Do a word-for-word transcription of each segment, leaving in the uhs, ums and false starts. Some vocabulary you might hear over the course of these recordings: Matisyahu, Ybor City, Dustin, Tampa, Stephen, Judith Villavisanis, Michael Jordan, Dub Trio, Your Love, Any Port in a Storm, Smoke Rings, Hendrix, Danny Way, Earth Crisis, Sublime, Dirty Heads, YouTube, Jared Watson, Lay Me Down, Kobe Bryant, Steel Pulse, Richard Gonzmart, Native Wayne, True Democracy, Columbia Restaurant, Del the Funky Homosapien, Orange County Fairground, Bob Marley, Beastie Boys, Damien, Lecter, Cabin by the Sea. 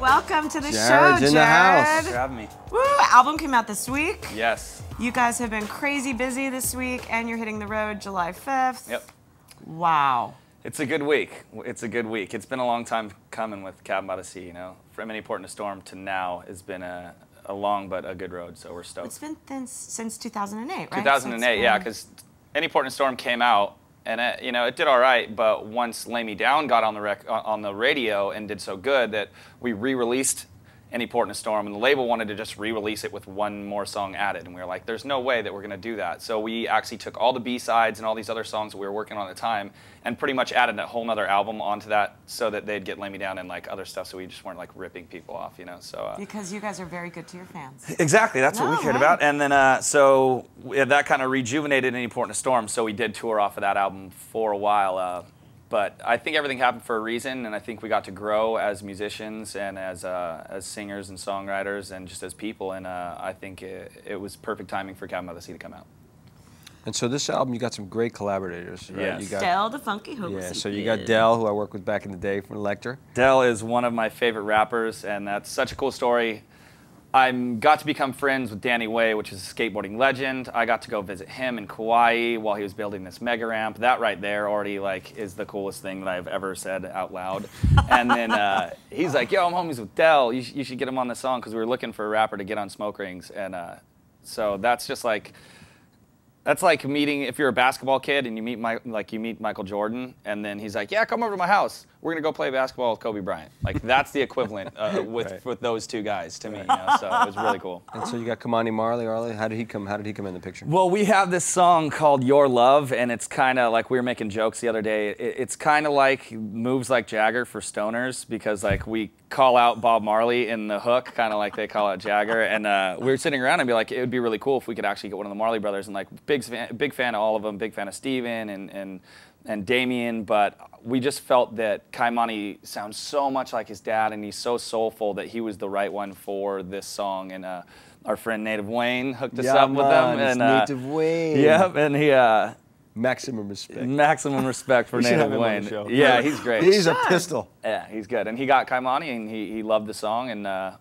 Welcome to the Jared's show, Jared. in the house. Thanks for having me. Woo! Album came out this week. Yes. You guys have been crazy busy this week, and you're hitting the road July fifth. Yep. Wow. It's a good week. It's a good week. It's been a long time coming with Cabin by the Sea, you know. From Any Port in a Storm to now has been a, a long but a good road, so we're stoked. It's been thin since two thousand eight, right? two thousand eight, so yeah, because Any Port in a Storm came out, and it, you know, it did all right, but once Lay Me Down got on the, rec on the radio and did so good that we re-released Any Port in a Storm, and the label wanted to just re-release it with one more song added, and we were like, there's no way that we're going to do that. So we actually took all the B-sides and all these other songs that we were working on at the time and pretty much added a whole nother album onto that so that they'd get Lay Me Down and like other stuff, so we just weren't like ripping people off, you know. So uh, because you guys are very good to your fans. Exactly, that's no, what we cared hey. about. And then uh, so yeah, that kind of rejuvenated Any Port in a Storm, so we did tour off of that album for a while. Uh, But I think everything happened for a reason, and I think we got to grow as musicians and as uh, as singers and songwriters and just as people, and uh, I think it, it was perfect timing for Cabin by the Sea to come out. And so this album, you got some great collaborators, right? Yes. You got Del the Funky Homosapien. Yeah, so you got Del, who I worked with back in the day from Lecter. Del is one of my favorite rappers, and that's such a cool story. I got to become friends with Danny Way, which is a skateboarding legend. I got to go visit him in Kauai while he was building this mega ramp. That right there already like is the coolest thing that I've ever said out loud. And then uh, he's like, yo, I'm homies with Del. You, sh you should get him on the song, because we were looking for a rapper to get on Smoke Rings. And uh, so that's just like, that's like meeting, if you're a basketball kid and you meet, my, like, you meet Michael Jordan, and then he's like, yeah, come over to my house. We're going to go play basketball with Kobe Bryant. Like, that's the equivalent uh, with, right. with those two guys to me, you know, so it was really cool. And so you got KyMani Marley, Marley. How did he come, how did he come in the picture? Well, we have this song called Your Love, and it's kind of like, we were making jokes the other day, it, it's kind of like Moves Like Jagger for stoners, because like we call out Bob Marley in the hook, kind of like they call out Jagger, and uh, we were sitting around and be like, it would be really cool if we could actually get one of the Marley brothers, and like, big, big fan of all of them, big fan of Stephen, and, and and Damien, but we just felt that KyMani sounds so much like his dad, and he's so soulful that he was the right one for this song. And uh, our friend Native Wayne hooked us yeah, up man, with him. And uh, Native Wayne. Yep, yeah, and he. Uh, maximum respect. Maximum respect for Native Wayne. Yeah, he's great. He's a pistol. Yeah, he's good. And he got KyMani, and he he loved the song, and uh,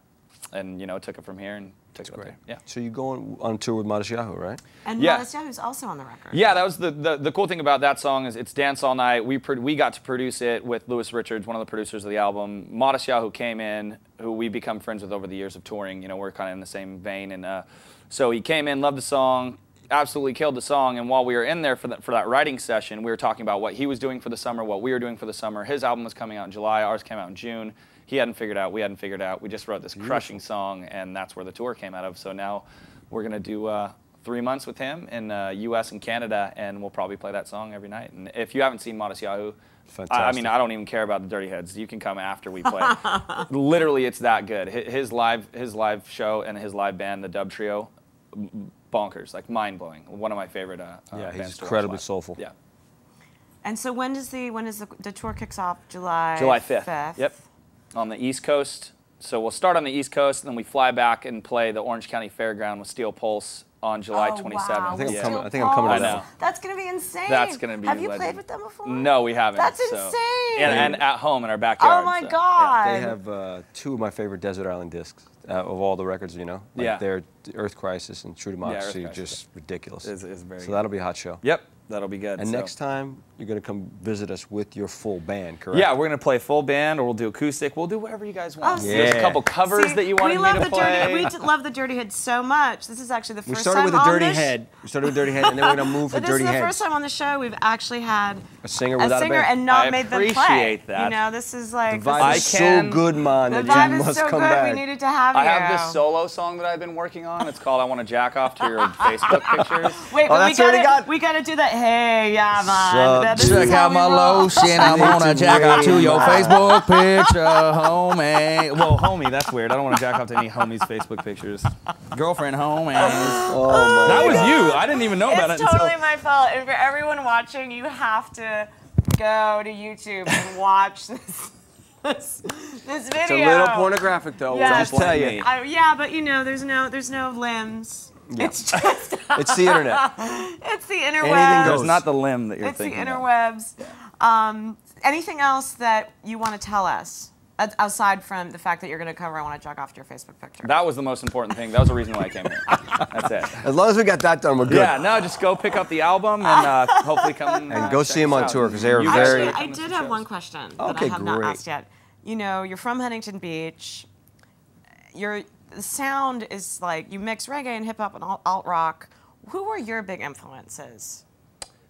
and you know took it from here and. That's great. Yeah. So you go on, on tour with Matisyahu, right? And yeah. Matisyahu's also on the record. Yeah, that was the, the the cool thing about that song is it's Dance All Night. We pro we got to produce it with Lewis Richards, one of the producers of the album. Matisyahu came in, who we become friends with over the years of touring. You know, we're kind of in the same vein, and uh, so he came in, loved the song, absolutely killed the song. And while we were in there for that for that writing session, we were talking about what he was doing for the summer, what we were doing for the summer. His album was coming out in July. Ours came out in June. He hadn't figured out, we hadn't figured out. We just wrote this Beautiful. crushing song, and that's where the tour came out of. So now we're going to do uh, three months with him in uh, U S and Canada, and we'll probably play that song every night. And if you haven't seen Matisyahu, I, I mean, I don't even care about the Dirty Heads. You can come after we play. Literally, it's that good. His live, his live show and his live band, the Dub Trio, bonkers, like mind-blowing. One of my favorite uh, yeah, uh, bands. He's incredibly soulful. Yeah. And so when does the, when is the, the tour kicks off? July? July fifth. Yep. On the East Coast. So we'll start on the East Coast, and then we fly back and play the Orange County Fairground with Steel Pulse on July twenty-seventh. Wow. I think, yeah. I'm, coming, I think I'm coming to that. That's going to be insane. That's going to be Have legend. you played with them before? No, we haven't. That's so. insane. And, and at home in our backyard. Oh, my so. God. Yeah. They have uh, two of my favorite Desert Island discs uh, of all the records, you know? Like yeah. They're Earth Crisis and True Democracy, yeah, just ridiculous. It's, it's very so good. That'll be a hot show. Yep. That'll be good. And so. next time, you're going to come visit us with your full band, correct? Yeah, we're going to play full band, or we'll do acoustic. We'll do whatever you guys want. Oh, yeah. There's a couple covers See, that you wanted me to play. Dirty, we love the Dirty Heads so much. This is actually the first time on the show. We started with a Dirty Head. We started with Dirty Head, and then we're going to move to Dirty Heads. This is the first time on the show we've actually had a singer, without a singer a band. and not I made them play. I appreciate that. You know, this is like... The vibe is so good, man. The vibe is so good, we needed to have you. I have this solo song that I've been working on. It's called I Want to Jack Off to Your Facebook Pictures. Wait, but we got to do that. Hey, yeah, man. So check out my lotion. I want to jack off to your Facebook picture, homie. Well, homie, that's weird. I don't want to jack off to any homies' Facebook pictures. Girlfriend, homies. Oh, oh that was God. you. I didn't even know it's about it. It's totally until my fault. And for everyone watching, you have to go to YouTube and watch this. This, this video. It's a little pornographic, though. Yeah, I'll just tell you. I, yeah, but you know, there's no, there's no limbs. Yeah. It's just it's the internet. It's the interwebs. It's not the limb that you're it's thinking. It's the interwebs. Of. Um, anything else that you want to tell us? Aside from the fact that you're going to cover I Want to Jog Off to Your Facebook picture. That was the most important thing. That was the reason why I came here. That's it. As long as we got that done, we're good. Yeah, no, just go pick up the album and uh, hopefully come and uh, go see them on out. Tour because they are very... Actually, I did have shows. one question that okay, I have great. not asked yet. You know, you're from Huntington Beach. Your sound is like, you mix reggae and hip-hop and alt-rock. Who were your big influences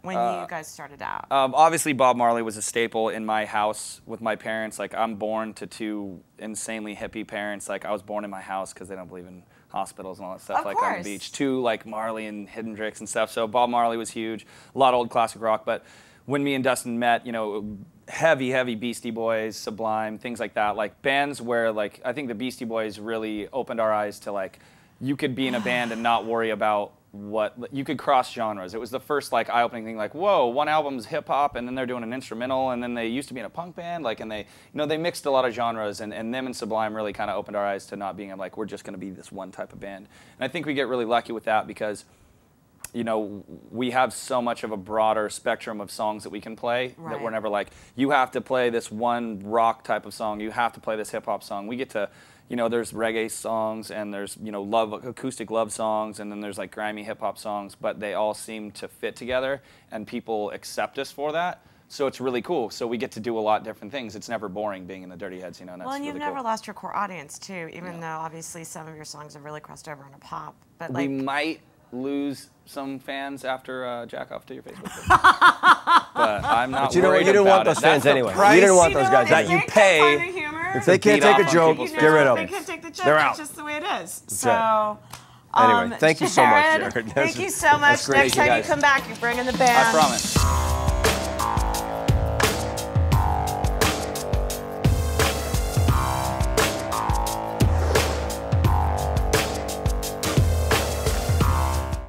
when uh, you guys started out? Um, obviously, Bob Marley was a staple in my house with my parents. Like, I'm born to two insanely hippie parents. Like, I was born in my house because they don't believe in hospitals and all that stuff. Of like, course. On the beach. Two, like, Marley and Hendrix and stuff. So Bob Marley was huge. A lot of old classic rock. But when me and Dustin met, you know, heavy, heavy Beastie Boys, Sublime, things like that. Like, bands where, like, I think the Beastie Boys really opened our eyes to, like, you could be in a band and not worry about what you could cross genres. It was the first like eye-opening thing. Like, whoa, one album's hip hop, and then they're doing an instrumental, and then they used to be in a punk band. Like, and they, you know, they mixed a lot of genres. And, and them and Sublime really kind of opened our eyes to not being like, we're just going to be this one type of band. And I think we get really lucky with that because, you know, we have so much of a broader spectrum of songs that we can play right. that we're never like, you have to play this one rock type of song. You have to play this hip hop song. We get to. You know, there's reggae songs and there's, you know, love, acoustic love songs, and then there's like grimy hip hop songs, but they all seem to fit together and people accept us for that. So it's really cool. So we get to do a lot of different things. It's never boring being in the Dirty Heads, you know, and that's Well, and really you've never cool. lost your core audience too, even yeah. though obviously some of your songs have really crossed over into pop. But like, we might lose some fans after uh, Jack Off to Your Facebook page. But I'm not but you worried know, you didn't want it. those fans that's anyway. You didn't want you know, those guys. That you pay. If they can't take a joke, get rid of them. They can't take the joke. They're out. It's just the way it is. That's so, um, anyway, thank you so much, Jared. Thank you so much. Next time you come back, you bring in the band. I promise.